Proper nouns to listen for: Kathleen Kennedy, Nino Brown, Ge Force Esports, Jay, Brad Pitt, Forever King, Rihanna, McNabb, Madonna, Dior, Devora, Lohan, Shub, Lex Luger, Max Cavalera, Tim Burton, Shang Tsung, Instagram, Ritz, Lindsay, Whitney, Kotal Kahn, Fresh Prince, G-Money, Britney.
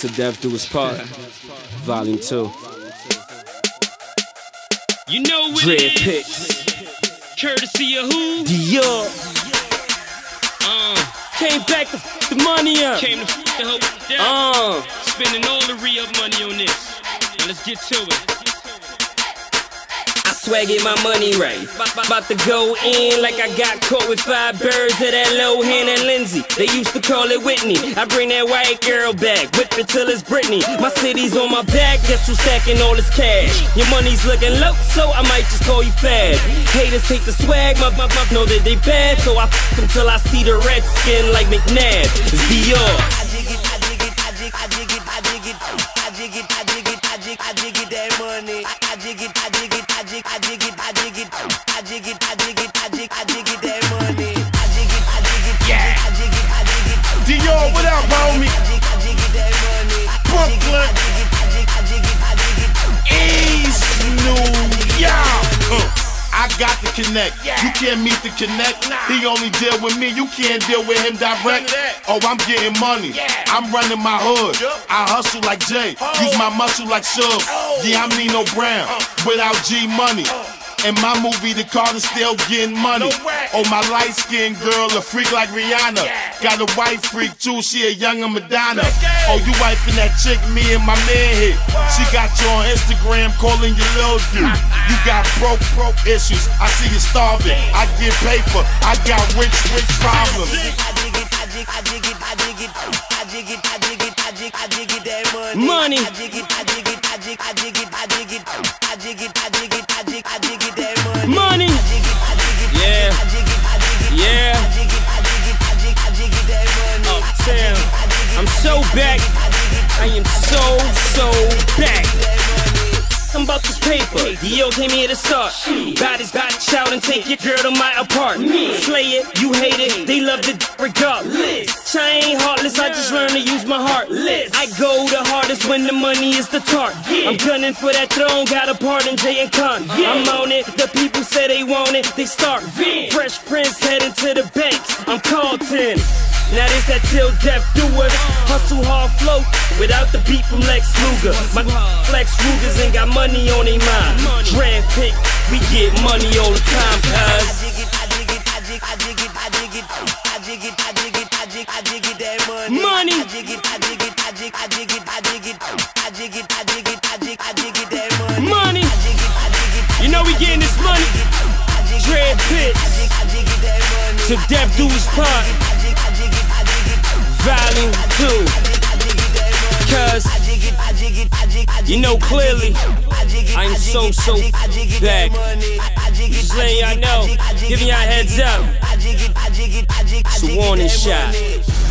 To Death Do His Part, Volume 2. You know what Dread it is. Picks. Courtesy of who? Dior. Came back to f the money up. Came to f the hoe with death. Spending all the re-up money on this. Now let's get to it. Swag get my money right. About to go in like I got caught with 5 birds of that Lohan and Lindsay. They used to call it Whitney. I bring that white girl back, whip it till it's Britney. My city's on my back, guess who's stacking all this cash? Your money's looking low, so I might just call you fat. Haters hate the swag, my bump know that they bad, so I f*** them till I see the red skin like McNabb. It's Dior. I dig it, I dig it, I dig it, I dig it, I dig it, I dig it, I dig it, I dig it, I dig it, that money. I dig it, I dig it. I dig it, I dig it, I dig it, I dig it, I dig it, that money. I dig it, I dig it, yeah. I dig it, I dig it, I dig it. Dior, what up, homie? I dig it, that money. Brooklyn. I dig it, I dig it, East New York. I got the connect. You can't meet the connect. He only deal with me. You can't deal with him direct. Oh, I'm getting money. I'm running my hood. I hustle like Jay. Use my muscle like Shub. Yeah, I'm Nino Brown without G-Money. In my movie, the car is still getting money. Oh, my light-skinned girl, a freak like Rihanna. Got a white freak, too. She a younger Madonna. Oh, you wifing that chick me and my man hit. She got you on Instagram calling you little dude. You got broke issues. I see you starving. I get paper. I got rich problems. I dig it, I dig it, I dig it, I dig it, I dig it, I dig it, I dig it, I dig it, that money. I dig it, I dig it, I dig it, I dig it, I dig it, I dig it, I dig it, I dig it, I dig it, that money. Yeah. Yeah. Oh, damn. I'm so back. I am so back. I'm about this paper. Dior came here to start. Body shout and take your girl to my apartment. Slay it, you hate it, they love the regardless. Chain heartless, I just learned to use my heart. I go the hardest when the money is the target. I'm gunning for that throne, got a part in Jay and Con. I'm on it, the people say they want it, they start. Fresh Prince heading to the banks, I'm Carlton. Now this that Till Death Do Us. Hustle hard float without the beat from Lex Luger. My Lex Lugers ain't got money on they mind. Draft pick, we get money all the time, cuz. I dig it, I dig it, I dig, I dig it, I dig it, I dig it, I dig it, I dig, I dig it, that money. I dig it, I dig it, I dig, I dig it, I dig it, I dig it, I dig it, I dig, I dig it, that money. You know we getting this money. Dread picks. To Death Do His Part. Volume 2, cuz you know clearly I'm so back. Just letting y'all know, giving y'all heads up. It's a warning shot.